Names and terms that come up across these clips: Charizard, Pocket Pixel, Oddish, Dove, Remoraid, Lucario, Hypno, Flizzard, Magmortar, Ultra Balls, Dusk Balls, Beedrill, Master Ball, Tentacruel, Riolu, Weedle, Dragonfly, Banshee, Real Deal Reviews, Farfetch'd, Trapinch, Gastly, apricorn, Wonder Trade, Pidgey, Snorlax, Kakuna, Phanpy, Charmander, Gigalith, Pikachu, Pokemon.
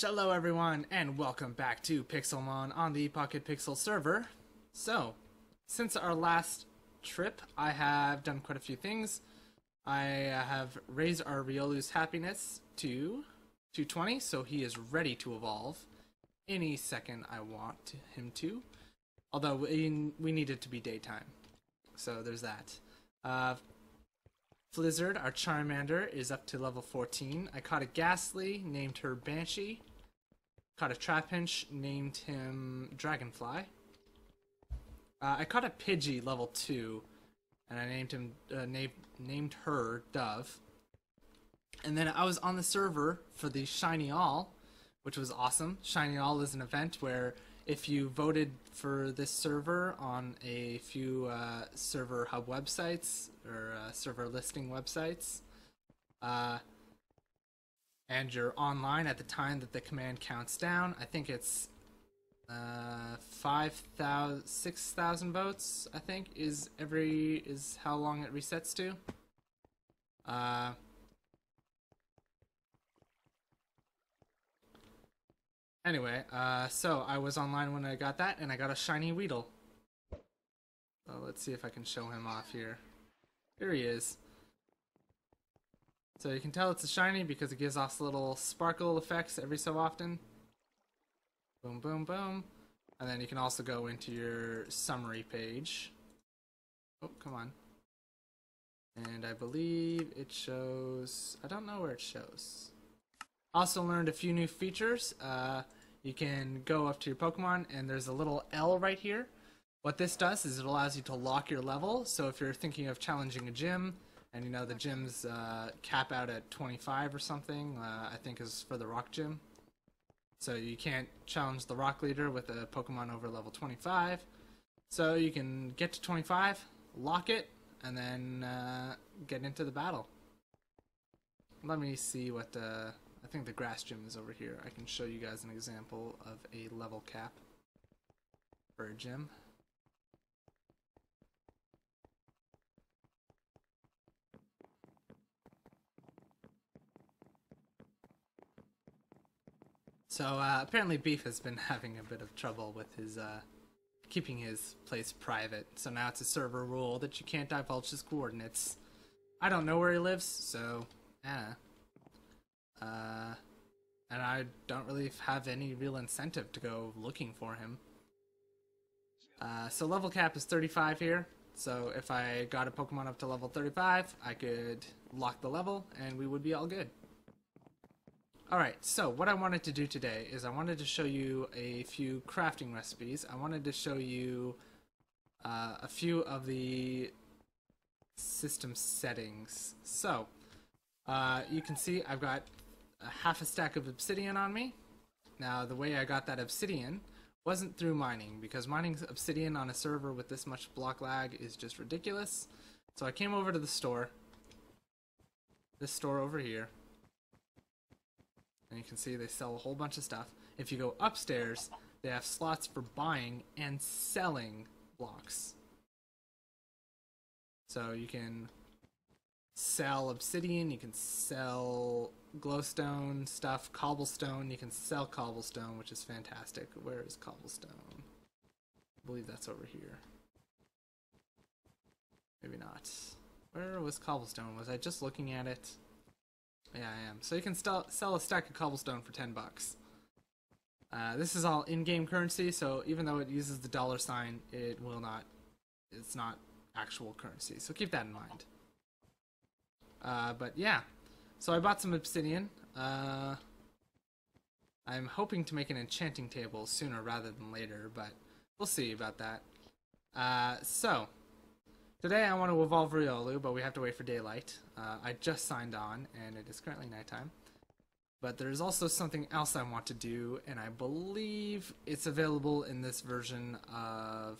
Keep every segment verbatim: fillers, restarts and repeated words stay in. Hello everyone, and welcome back to Pixelmon on the Pocket Pixel server. So, since our last trip, I have done quite a few things. I have raised our Riolu's happiness to two twenty, so he is ready to evolve any second I want him to. Although, we, we need it to be daytime, so there's that. Uh, Flizzard, our Charmander, is up to level fourteen. I caught a Gastly, named her Banshee. Caught a Trapinch, named him Dragonfly. Uh, I caught a Pidgey, level two, and I named him uh, named named her Dove. And then I was on the server for the Shiny All, which was awesome. Shiny All is an event where if you voted for this server on a few uh, server hub websites, or uh, server listing websites, uh, and you're online at the time that the command counts down. I think it's uh, five thousand, six thousand votes, I think, is every is how long it resets to. Uh, anyway, uh, so I was online when I got that, and I got a shiny Weedle. So let's see if I can show him off here. Here he is. So you can tell it's a shiny because it gives off little sparkle effects every so often. Boom, boom, boom. And then you can also go into your summary page. Oh, come on. And I believe it shows... I don't know where it shows. Also learned a few new features. Uh, you can go up to your Pokemon and there's a little L right here. What this does is it allows you to lock your level, so if you're thinking of challenging a gym, and you know the gyms uh, cap out at twenty-five or something, uh, I think is for the rock gym. So you can't challenge the rock leader with a Pokemon over level twenty-five. So you can get to twenty-five, lock it, and then uh, get into the battle. Let me see what the... I think the grass gym is over here. I can show you guys an example of a level cap for a gym. So uh, apparently Beef has been having a bit of trouble with his, uh, keeping his place private. So now it's a server rule that you can't divulge his coordinates. I don't know where he lives, so, eh. Uh, and I don't really have any real incentive to go looking for him. Uh, so level cap is thirty-five here. So if I got a Pokemon up to level thirty-five, I could lock the level and we would be all good. Alright, so what I wanted to do today is I wanted to show you a few crafting recipes. I wanted to show you uh, a few of the system settings. So, uh, you can see I've got a half a stack of obsidian on me. Now, the way I got that obsidian wasn't through mining, because mining obsidian on a server with this much block lag is just ridiculous. So I came over to the store, this store over here. And you can see they sell a whole bunch of stuff. If you go upstairs, they have slots for buying and selling blocks. So you can sell obsidian, you can sell glowstone stuff, cobblestone, you can sell cobblestone, which is fantastic. Where is cobblestone? I believe that's over here. Maybe not. Where was cobblestone? Was I just looking at it? Yeah, I am. So you can sell sell a stack of cobblestone for ten bucks. Uh, this is all in-game currency, so even though it uses the dollar sign, it will not. It's not actual currency, so keep that in mind. Uh, but yeah, so I bought some obsidian. Uh, I'm hoping to make an enchanting table sooner rather than later, but we'll see about that. Uh, so. Today I want to evolve Riolu, but we have to wait for daylight. Uh, I just signed on, and it is currently nighttime. But there's also something else I want to do, and I believe it's available in this version of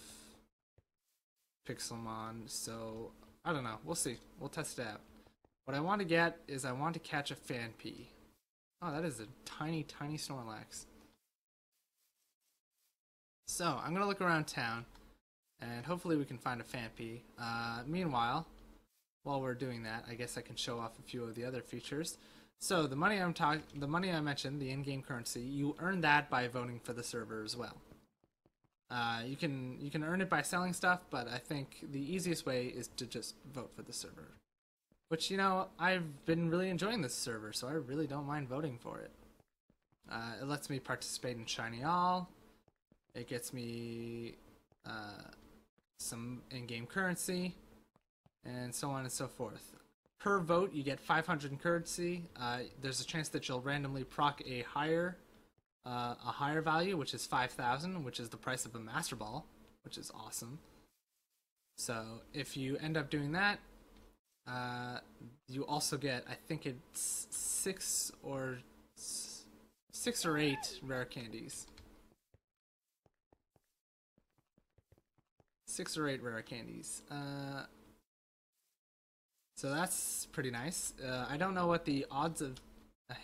Pixelmon, so I don't know. We'll see. We'll test it out. What I want to get is I want to catch a Phanpy. Oh, that is a tiny, tiny Snorlax. So, I'm going to look around town. And hopefully we can find a Phanpy. Uh, meanwhile, while we're doing that, I guess I can show off a few of the other features. So the money I'm talk the money I mentioned, the in-game currency, you earn that by voting for the server as well. Uh, you can you can earn it by selling stuff, but I think the easiest way is to just vote for the server. Which, you know, I've been really enjoying this server, so I really don't mind voting for it. Uh, it lets me participate in Shiny All. It gets me uh, some in-game currency, and so on and so forth. Per vote, you get five hundred in currency. Uh, there's a chance that you'll randomly proc a higher, uh, a higher value, which is five thousand, which is the price of a Master Ball, which is awesome. So if you end up doing that, uh, you also get, I think it's six or six or eight rare candies. Six or eight rare candies. Uh, So that's pretty nice. Uh, I don't know what the odds of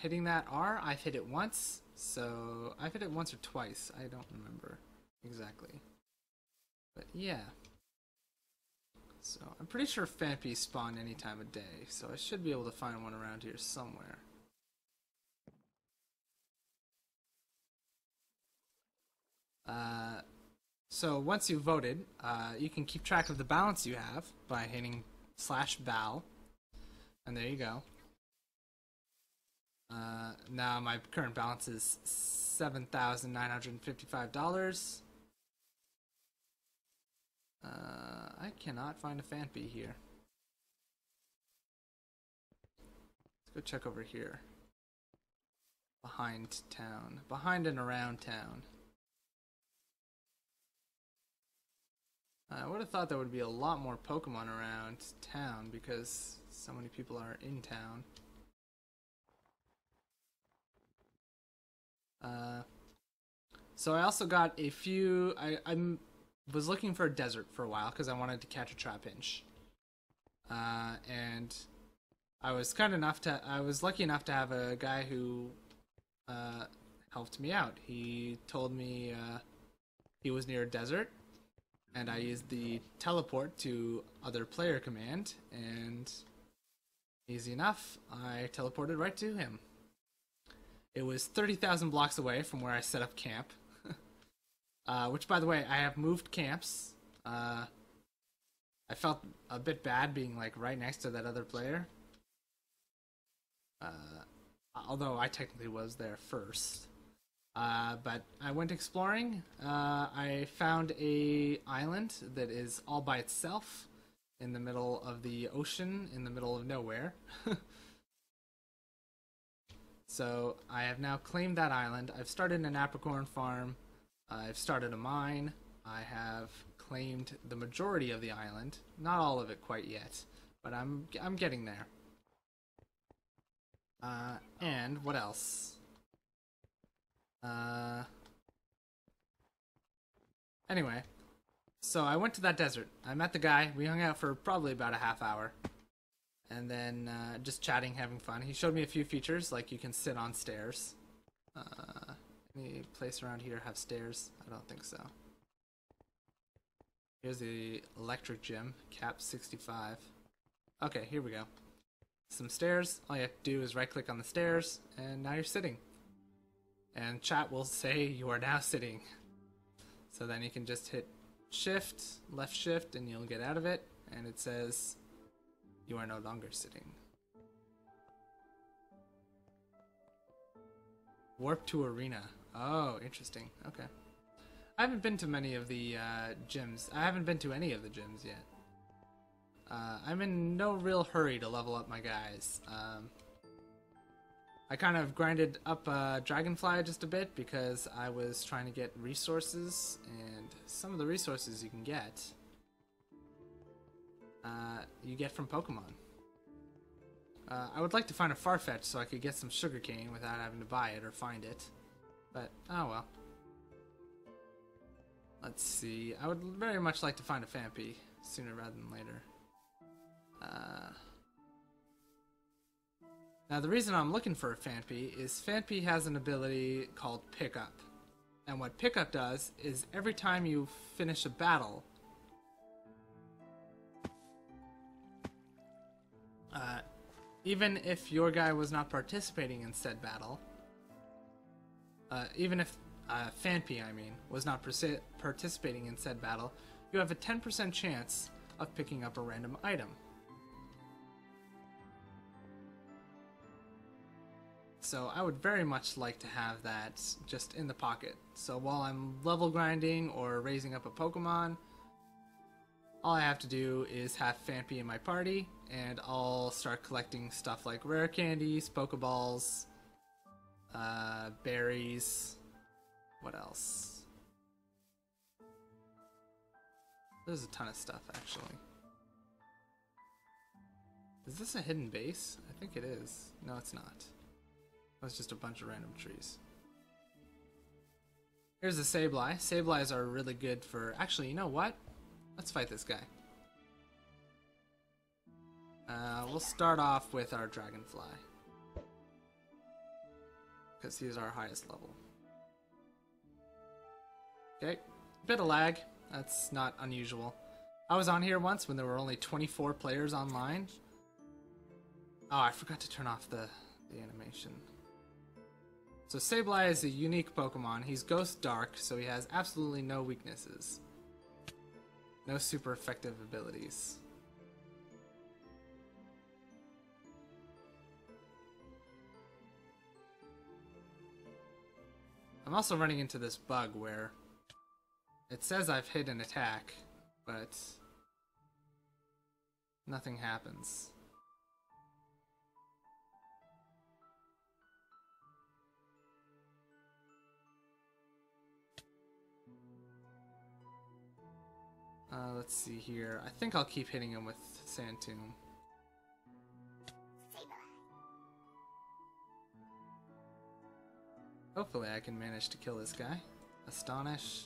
hitting that are. I've hit it once, so I've hit it once or twice. I don't remember exactly. But yeah. So I'm pretty sure Phanpy spawn any time of day, so I should be able to find one around here somewhere. Uh, so once you've voted, uh, you can keep track of the balance you have by hitting slash val, and there you go. Uh, now my current balance is seven thousand nine hundred and fifty-five dollars. Uh, I cannot find a Phanpy here. Let's go check over here. Behind town, behind and around town. I would have thought there would be a lot more Pokemon around town because so many people are in town. Uh, so I also got a few... I I'm, was looking for a desert for a while because I wanted to catch a Trapinch. Uh, and I was kind enough to... I was lucky enough to have a guy who uh, helped me out. He told me uh, he was near a desert. And I used the teleport to other player command, and easy enough, I teleported right to him. It was thirty thousand blocks away from where I set up camp. uh, which, by the way, I have moved camps. Uh, I felt a bit bad being like right next to that other player. Uh, although I technically was there first. Uh, but I went exploring. Uh, I found a island that is all by itself in the middle of the ocean, in the middle of nowhere. So I have now claimed that island. I've started an apricorn farm. Uh, I've started a mine. I have claimed the majority of the island. Not all of it quite yet, but I'm I'm getting there. Uh, and what else? Uh, anyway, so I went to that desert. I met the guy. We hung out for probably about a half hour. And then uh, just chatting, having fun. He showed me a few features, like you can sit on stairs. Uh, any place around here have stairs? I don't think so. Here's the electric gym, cap sixty-five. Okay, here we go. Some stairs. All you have to do is right-click on the stairs, and now you're sitting. And chat will say you are now sitting. So then you can just hit shift, left shift, and you'll get out of it. And it says you are no longer sitting. Warp to arena. Oh, interesting. Okay. I haven't been to many of the uh, gyms. I haven't been to any of the gyms yet. Uh, I'm in no real hurry to level up my guys. Um, I kind of grinded up uh, Dragonfly just a bit because I was trying to get resources, and some of the resources you can get, uh, you get from Pokemon. Uh, I would like to find a Farfetch'd so I could get some sugarcane without having to buy it or find it, but oh well. Let's see, I would very much like to find a Phanpy sooner rather than later. Uh... Now the reason I'm looking for a Phanpy is Phanpy has an ability called Pickup. And what Pickup does is every time you finish a battle, uh, even if your guy was not participating in said battle, uh, even if uh, Phanpy, I mean, was not participating in said battle, you have a ten percent chance of picking up a random item. So I would very much like to have that just in the pocket. So while I'm level grinding or raising up a Pokemon, all I have to do is have Phanpy in my party, and I'll start collecting stuff like rare candies, Pokeballs, uh, berries, what else? There's a ton of stuff, actually. Is this a hidden base? I think it is. No, it's not. That's just a bunch of random trees. Here's the Sableye. Sableyes are really good for... Actually, you know what? Let's fight this guy. Uh, we'll start off with our Dragonfly, because he's our highest level. Okay. Bit of lag. That's not unusual. I was on here once when there were only twenty-four players online. Oh, I forgot to turn off the, the animation. So Sableye is a unique Pokemon. He's Ghost Dark, so he has absolutely no weaknesses. No super effective abilities. I'm also running into this bug where it says I've hit an attack, but nothing happens. Uh, let's see here. I think I'll keep hitting him with Sand Tomb. Hopefully I can manage to kill this guy. Astonish.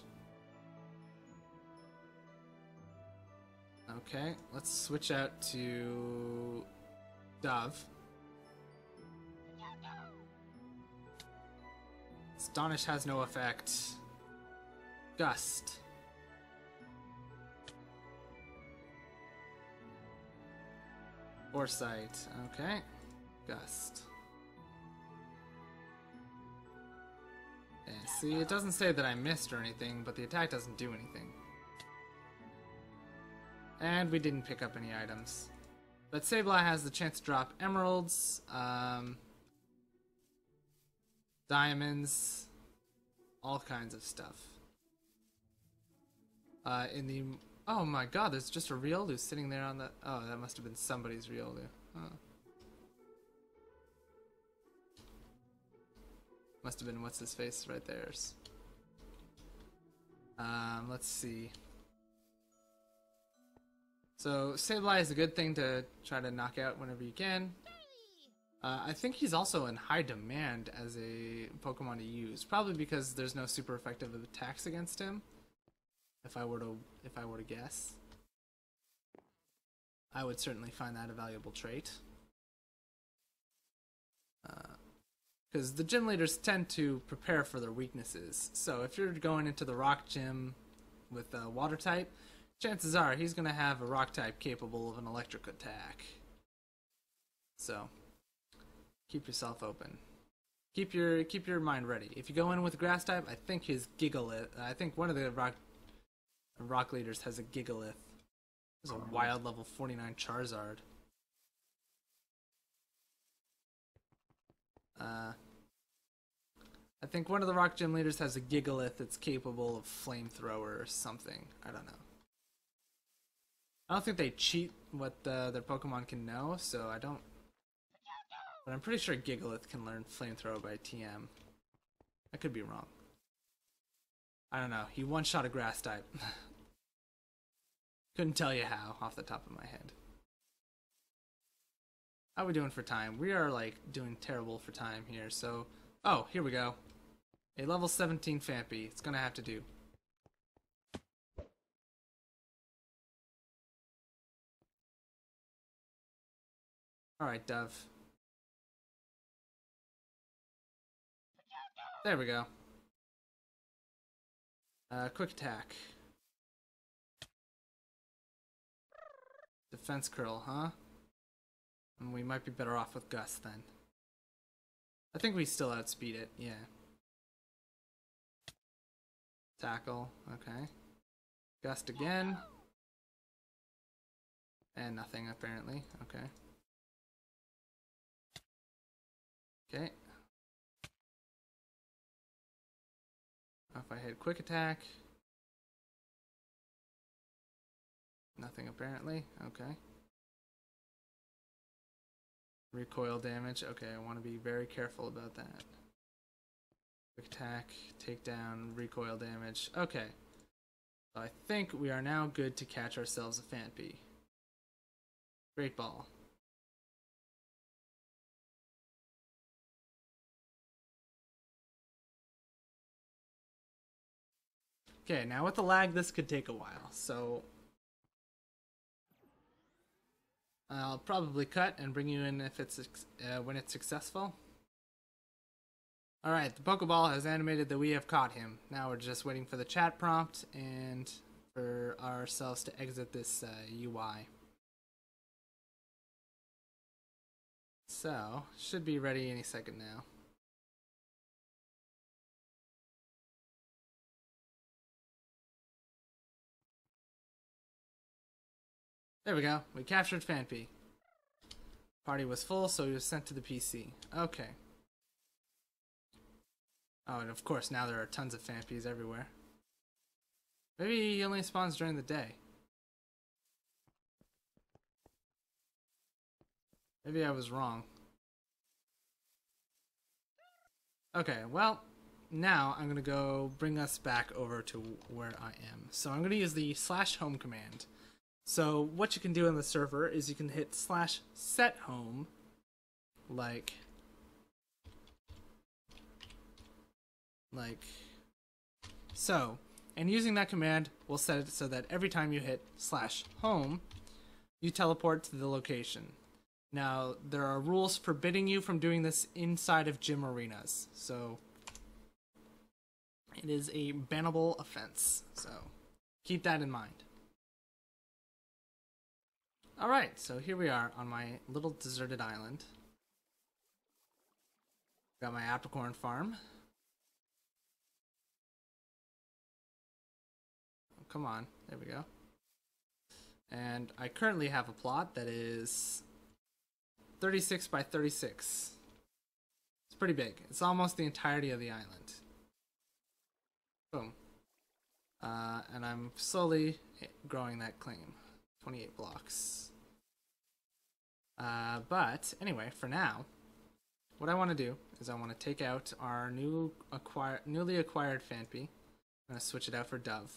Okay, let's switch out to Dove. Astonish has no effect. Gust. Foresight, okay. Gust. And see, it doesn't say that I missed or anything, but the attack doesn't do anything. And we didn't pick up any items. But Sableye has the chance to drop emeralds, um, diamonds, all kinds of stuff. Uh, in the... Oh my god, there's just a Riolu sitting there on the... Oh, that must have been somebody's Riolu. Huh. Must have been what's-his-face right there's. Um, let's see. So, Sableye is a good thing to try to knock out whenever you can. Uh, I think he's also in high demand as a Pokemon to use, probably because there's no super effective attacks against him. If I were to, if I were to guess, I would certainly find that a valuable trait. Because uh, the gym leaders tend to prepare for their weaknesses. So if you're going into the rock gym with a water type, chances are he's going to have a rock type capable of an electric attack. So keep yourself open. Keep your keep your mind ready. If you go in with a grass type, I think his Gigalith. I think one of the rock. Rock Leaders has a Gigalith. There's a wild level forty-nine Charizard. Uh, I think one of the Rock Gym Leaders has a Gigalith that's capable of Flamethrower or something. I don't know. I don't think they cheat what the, their Pokemon can know, so I don't... But I'm pretty sure Gigalith can learn Flamethrower by T M. I could be wrong. I don't know, he one-shot a grass type. Couldn't tell you how, off the top of my head. How are we doing for time? We are, like, doing terrible for time here, so... Oh, here we go. A level seventeen Phanpy. It's gonna have to do. Alright, Dove. There we go. Uh, quick attack. Defense curl, huh? And we might be better off with Gust then. I think we still outspeed it, yeah. Tackle, okay. Gust again. And nothing apparently, okay. Okay. If I hit quick attack. Nothing apparently, okay. Recoil damage, okay, I want to be very careful about that. Quick attack, takedown, recoil damage, okay. So I think we are now good to catch ourselves a Phanpy. Great ball. Okay, now with the lag, this could take a while, so I'll probably cut and bring you in if it's uh, when it's successful. Alright, the Pokeball has animated that we have caught him. Now we're just waiting for the chat prompt and for ourselves to exit this uh, U I. So, should be ready any second now. There we go. We captured Phanpy. Party was full, so he was sent to the P C. Okay. Oh, and of course now there are tons of Phanpys everywhere. Maybe he only spawns during the day. Maybe I was wrong. Okay, well, now I'm going to go bring us back over to where I am. So I'm going to use the slash home command. So what you can do on the server is you can hit slash set home, like, like so, and using that command will set it so that every time you hit slash home, you teleport to the location. Now there are rules forbidding you from doing this inside of gym arenas, so it is a bannable offense, so keep that in mind. Alright, so here we are on my little deserted island. Got my apricorn farm. Oh, come on, there we go. And I currently have a plot that is thirty-six by thirty-six. It's pretty big. It's almost the entirety of the island. Boom. Uh, and I'm slowly growing that claim. twenty-eight blocks. Uh, but anyway, for now, what I want to do is I want to take out our new acquire, newly acquired Phanpy. I'm going to switch it out for Dove.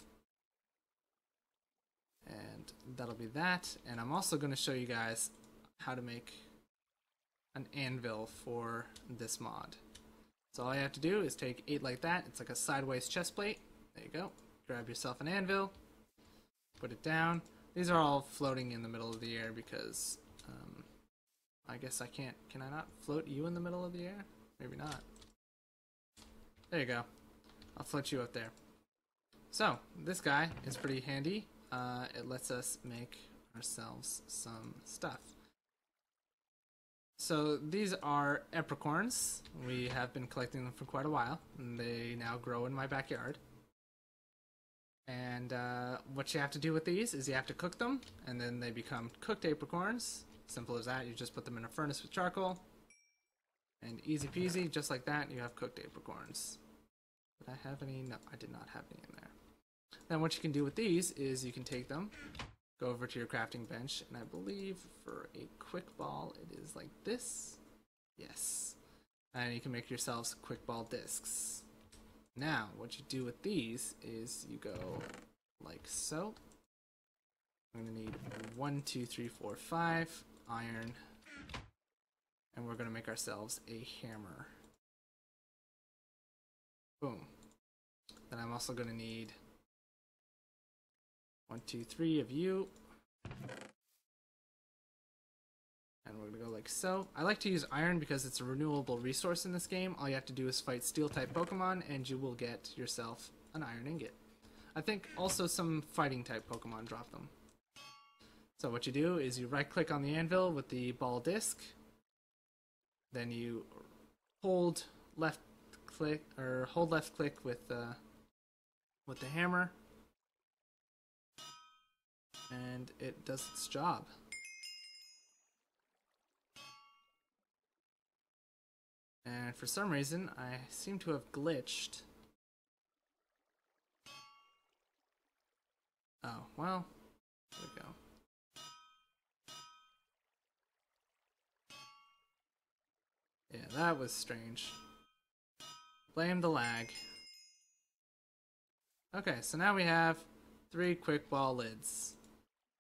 And that'll be that. And I'm also going to show you guys how to make an anvil for this mod. So all I have to do is take eight like that. It's like a sideways chest plate. There you go. Grab yourself an anvil. Put it down. These are all floating in the middle of the air because, um, I guess I can't, can I not float you in the middle of the air? Maybe not. There you go. I'll float you up there. So, this guy is pretty handy. Uh, it lets us make ourselves some stuff. So, these are apricorns. We have been collecting them for quite a while, and they now grow in my backyard. And uh, what you have to do with these is you have to cook them, and then they become cooked apricorns. Simple as that. You just put them in a furnace with charcoal, and easy peasy, just like that, you have cooked apricorns. Did I have any? No, I did not have any in there. Then what you can do with these is you can take them, go over to your crafting bench, and I believe for a quick ball it is like this. Yes. And you can make yourselves quick ball discs. Now, what you do with these is you go like so. I'm going to need one, two, three, four, five iron, and we're going to make ourselves a hammer. Boom. Then I'm also going to need one, two, three of you, and we're going to go like so. I like to use iron because it's a renewable resource in this game. All you have to do is fight steel-type Pokemon and you will get yourself an iron ingot. I think also some fighting-type Pokemon drop them. So what you do is you right-click on the anvil with the ball disc, then you hold left click or hold left click with the with the hammer, and it does its job. And for some reason, I seem to have glitched. Oh, well, there we go. Yeah, that was strange. Blame the lag. Okay, so now we have three quick ball lids.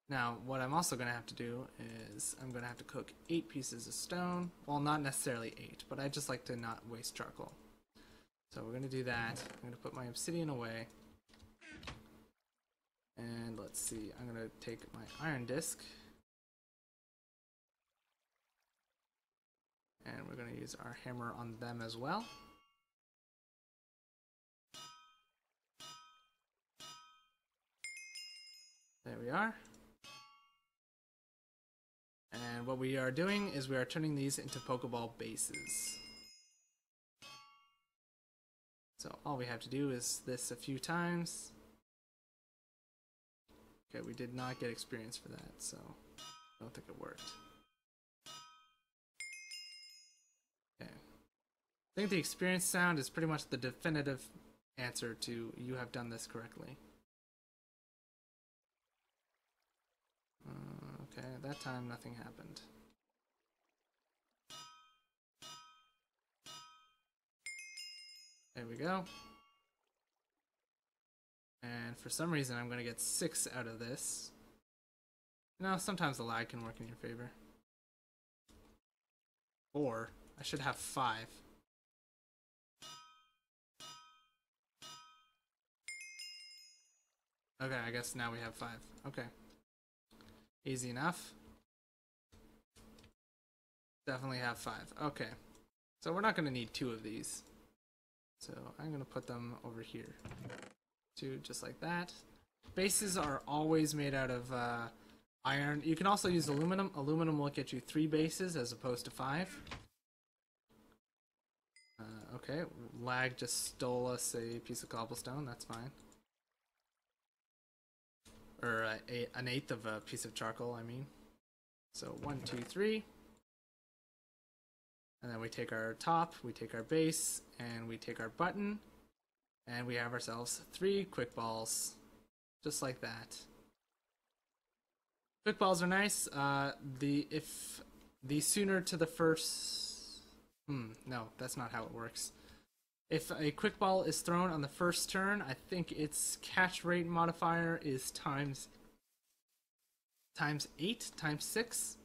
Now, what I'm also going to have to do is I'm going to have to cook eight pieces of stone. Well, not necessarily eight, but I just like to not waste charcoal. So we're going to do that. I'm going to put my obsidian away. And let's see, I'm going to take my iron disc. And we're going to use our hammer on them as well. There we are. And what we are doing is we are turning these into Pokeball bases. So all we have to do is this a few times. Okay, we did not get experience for that, so I don't think it worked. Okay. I think the experience sound is pretty much the definitive answer to you have done this correctly. Okay, that time nothing happened. There we go. And for some reason I'm going to get six out of this. Now, sometimes the lag can work in your favor. Or, I should have five. Okay, I guess now we have five. Okay. Easy enough. Definitely have five. Okay. So we're not going to need two of these. So I'm going to put them over here. Two, just like that. Bases are always made out of uh, iron. You can also use aluminum. Aluminum will get you three bases as opposed to five. Uh, okay. Lag just stole us a piece of cobblestone. That's fine. Or uh, a, an eighth of a piece of charcoal, I mean. So one, two, three. And then we take our top, we take our base, and we take our button. And we have ourselves three quick balls. Just like that. Quick balls are nice. Uh, the if the sooner to the first... Hmm, no, that's not how it works. If a quick ball is thrown on the first turn, I think its catch rate modifier is times times eight, times six.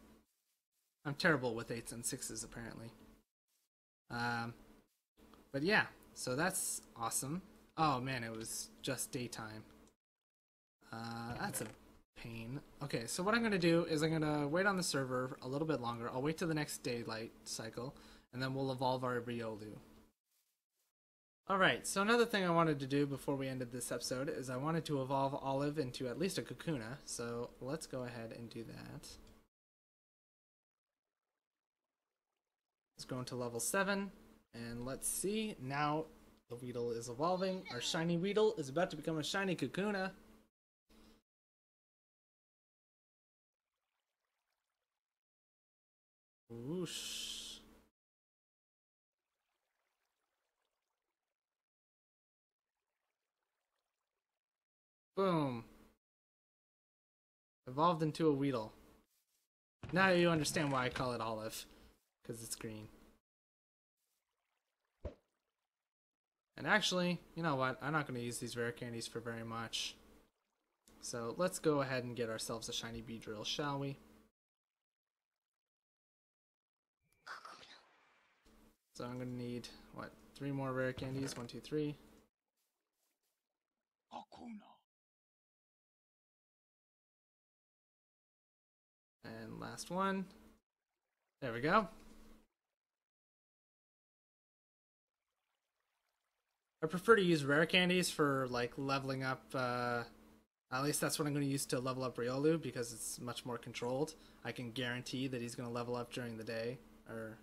I'm terrible with eights and sixes apparently. Um, but yeah, so that's awesome. Oh man, it was just daytime. Uh, that's a pain. Okay, so what I'm gonna do is I'm gonna wait on the server a little bit longer. I'll wait till the next daylight cycle, and then we'll evolve our Riolu. Alright, so another thing I wanted to do before we ended this episode is I wanted to evolve Olive into at least a Kakuna, so let's go ahead and do that. Let's go into level seven, and let's see, now the Weedle is evolving. Our shiny Weedle is about to become a shiny Kakuna. Whoosh. Boom. Evolved into a Weedle. Now you understand why I call it Olive. Because it's green. And actually, you know what? I'm not going to use these rare candies for very much. So let's go ahead and get ourselves a shiny Beedrill, shall we? So I'm going to need, what, three more rare candies? One, two, three. And last one. There we go. I prefer to use rare candies for like leveling up uh, At least that's what I'm going to use to level up Riolu, because it's much more controlled. I can guarantee that he's going to level up during the day. Or,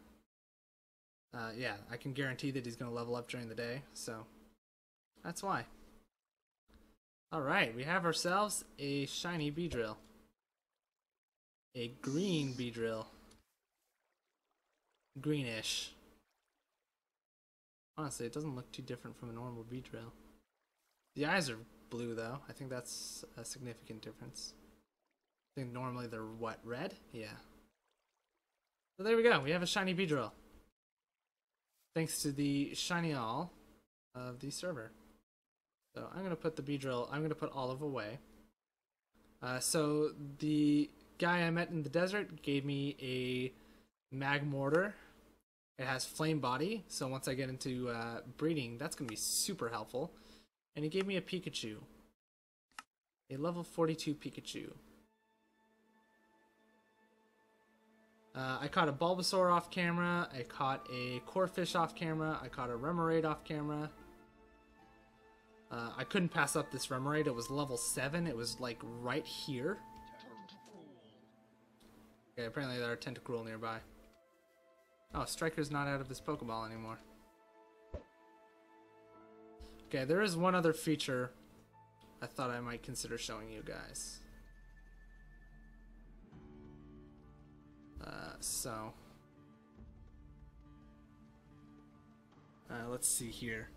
uh, yeah, I can guarantee that he's going to level up during the day, so that's why. Alright, we have ourselves a shiny Beedrill. A green Beedrill. Greenish. Honestly, it doesn't look too different from a normal Beedrill. The eyes are blue, though. I think that's a significant difference. I think normally they're what, red? Yeah. So there we go. We have a shiny Beedrill. Thanks to the Shiny All of the server. So I'm going to put the Beedrill, I'm going to put Olive away. Uh, so the guy I met in the desert gave me a Magmortar. It has Flame Body, so once I get into uh, breeding, that's going to be super helpful. And he gave me a Pikachu. A level forty-two Pikachu. Uh, I caught a Bulbasaur off camera, I caught a Corefish off camera, I caught a Remoraid off camera. Uh, I couldn't pass up this Remoraid, it was level seven, it was like right here. Okay, apparently there are Tentacruel nearby. Oh, Striker's not out of this Pokeball anymore. Okay, there is one other feature I thought I might consider showing you guys. Uh, so. Uh, let's see here.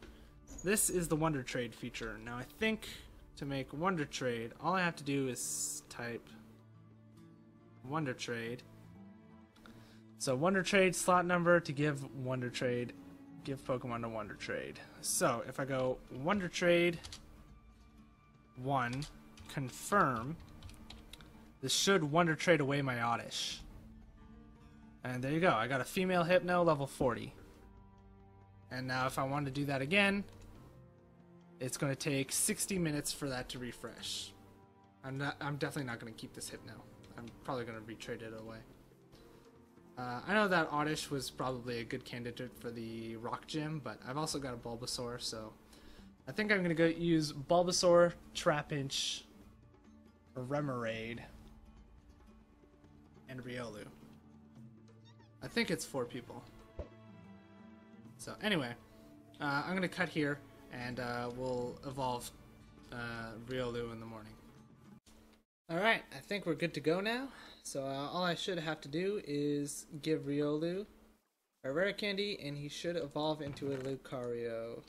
This is the Wonder Trade feature. Now I think to make Wonder Trade, all I have to do is type Wonder Trade. So Wonder Trade slot number to give Wonder Trade, give Pokemon to Wonder Trade. So if I go Wonder Trade one, confirm, this should Wonder Trade away my Oddish. And there you go, I got a female Hypno level forty. And now if I want to do that again, it's going to take sixty minutes for that to refresh. I'm not, I'm definitely not going to keep this Hypno. I'm probably going to retrade it away. Uh, I know that Oddish was probably a good candidate for the Rock Gym, but I've also got a Bulbasaur, so I think I'm going to go use Bulbasaur, Trapinch, Remoraid, and Riolu. I think it's four people. So anyway, uh, I'm going to cut here, and uh, we'll evolve uh, Riolu in the morning. Alright, I think we're good to go now. So uh, all I should have to do is give Riolu a rare candy, and he should evolve into a Lucario.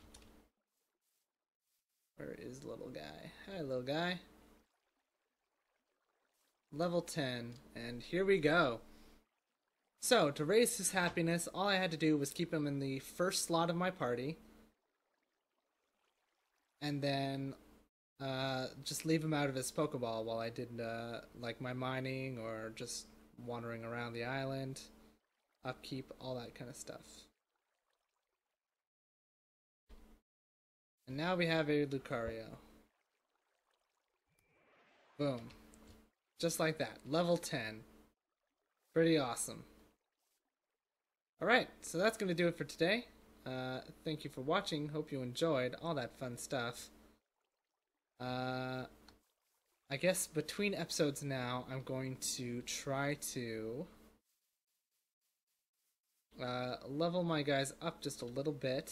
Where is little guy? Hi, little guy. Level ten, and here we go. So, to raise his happiness, all I had to do was keep him in the first slot of my party. And then Uh, just leave him out of his Pokeball while I did, uh, like, my mining or just wandering around the island, upkeep, all that kind of stuff. And now we have a Lucario. Boom. Just like that. Level ten. Pretty awesome. Alright, so that's going to do it for today. Uh, thank you for watching. Hope you enjoyed all that fun stuff. Uh, I guess between episodes now, I'm going to try to uh, level my guys up just a little bit.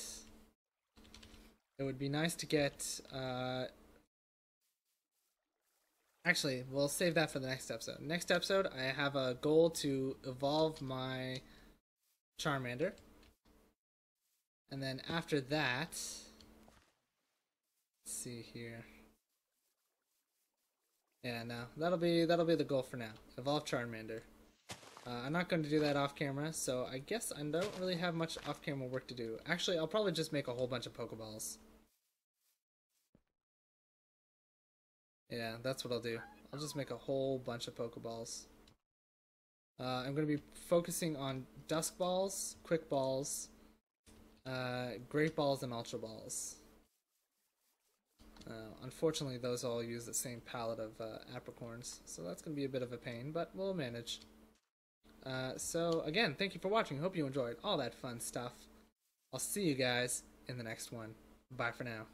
It would be nice to get, uh, actually, we'll save that for the next episode. Next episode, I have a goal to evolve my Charmander. And then after that, let's see here. Yeah, no, that'll be that'll be the goal for now. Evolve Charmander. Uh, I'm not going to do that off camera, so I guess I don't really have much off camera work to do. Actually, I'll probably just make a whole bunch of Pokeballs. Yeah, that's what I'll do. I'll just make a whole bunch of Pokeballs. Uh, I'm going to be focusing on Dusk Balls, Quick Balls, uh, Great Balls, and Ultra Balls. Uh, unfortunately, those all use the same palette of uh, apricorns, so that's going to be a bit of a pain, but we'll manage. Uh, so, again, thank you for watching. Hope you enjoyed all that fun stuff. I'll see you guys in the next one. Bye for now.